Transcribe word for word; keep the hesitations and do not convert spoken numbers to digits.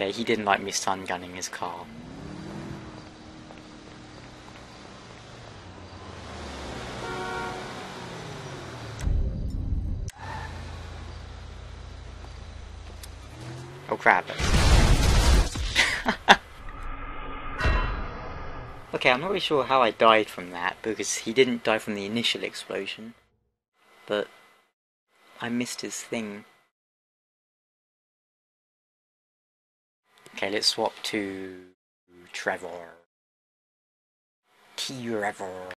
Okay, he didn't like me stun gunning his car. Oh crap. Okay, I'm not really sure how I died from that, because he didn't die from the initial explosion. But I missed his thing. Okay, let's swap to Trevor. Trevor.